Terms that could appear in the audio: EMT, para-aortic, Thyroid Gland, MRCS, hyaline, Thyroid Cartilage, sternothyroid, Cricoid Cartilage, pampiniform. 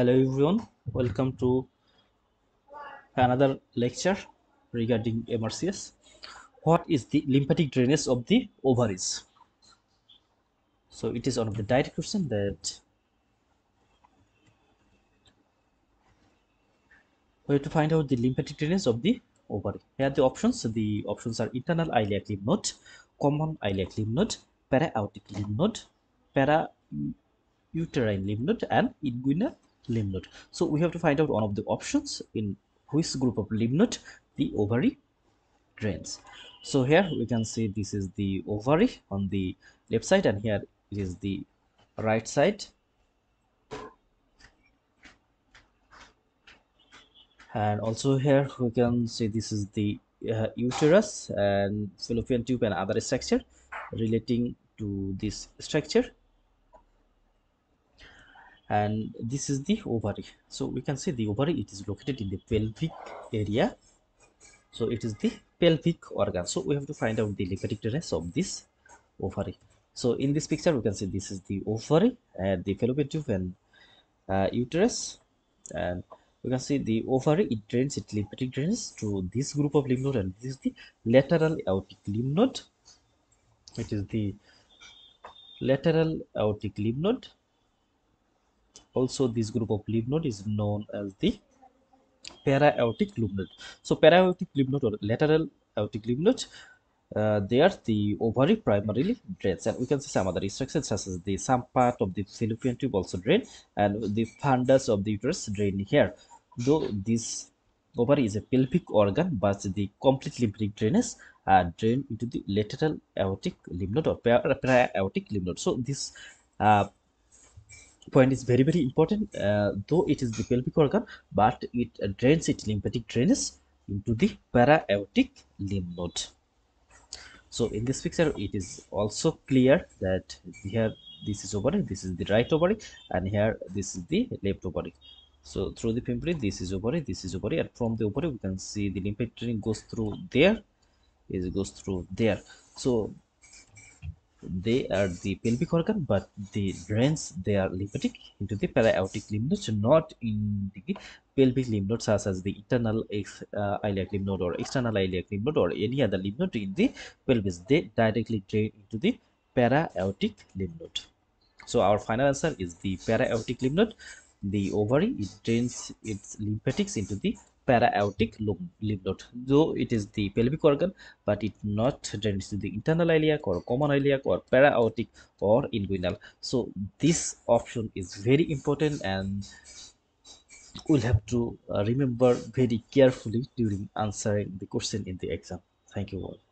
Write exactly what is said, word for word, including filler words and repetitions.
Hello everyone, welcome to another lecture regarding M R C S. What is the lymphatic drainage of the ovaries? So it is one of the direct question that we have to find out the lymphatic drainage of the ovary. Here are the options. The options are internal iliac lymph node, common iliac lymph node, para-aortic lymph node, para-uterine lymph node, and inguinal lymph node. So we have to find out one of the options in which group of lymph node the ovary drains. So here we can see this is the ovary on the left side, and here it is the right side, and also here we can see this is the uh, uterus and fallopian tube and other structure relating to this structure, and this is the ovary. So we can see the ovary, it is located in the pelvic area, so it is the pelvic organ. So we have to find out the lymphatic drainage of this ovary. So in this picture we can see this is the ovary and the fallopian tube and uh, uterus, and we can see the ovary, it drains its lymphatic drainage to this group of lymph node, and this is the lateral aortic lymph node. It is the lateral aortic lymph node. Also, this group of lymph node is known as the para-aortic lymph node. So, para-aortic lymph node or lateral aortic lymph node, uh, they are the ovary primarily drains, and we can see some other structures such as the some part of the fallopian tube also drain, and the fundus of the uterus drain here. Though this ovary is a pelvic organ, but the complete lymphatic drainage are uh, drained into the lateral aortic lymph node or para-aortic lymph node. So this uh, point is very very important. Uh, though it is the pelvic organ, but it uh, drains its lymphatic drainage into the para-aortic lymph node. So in this picture it is also clear that here this is ovary, this is the right ovary, and here this is the left ovary. So through the pampiniform, this is ovary, this is ovary, and from the ovary we can see the lymphatic drain goes through there, it goes through there. So they are the pelvic organ, but the drains they are lymphatic into the para-aortic lymph nodes, not in the pelvic lymph nodes such as the internal uh, iliac lymph node or external iliac lymph node or any other lymph node in the pelvis. They directly drain into the para-aortic lymph node. So our final answer is the para-aortic lymph node. The ovary, it drains its lymphatics into the para-aortic lymph node. Though it is the pelvic organ, but it not drains to the internal iliac or common iliac or para-aortic or inguinal. So this option is very important, and we'll have to remember very carefully during answering the question in the exam. Thank you all.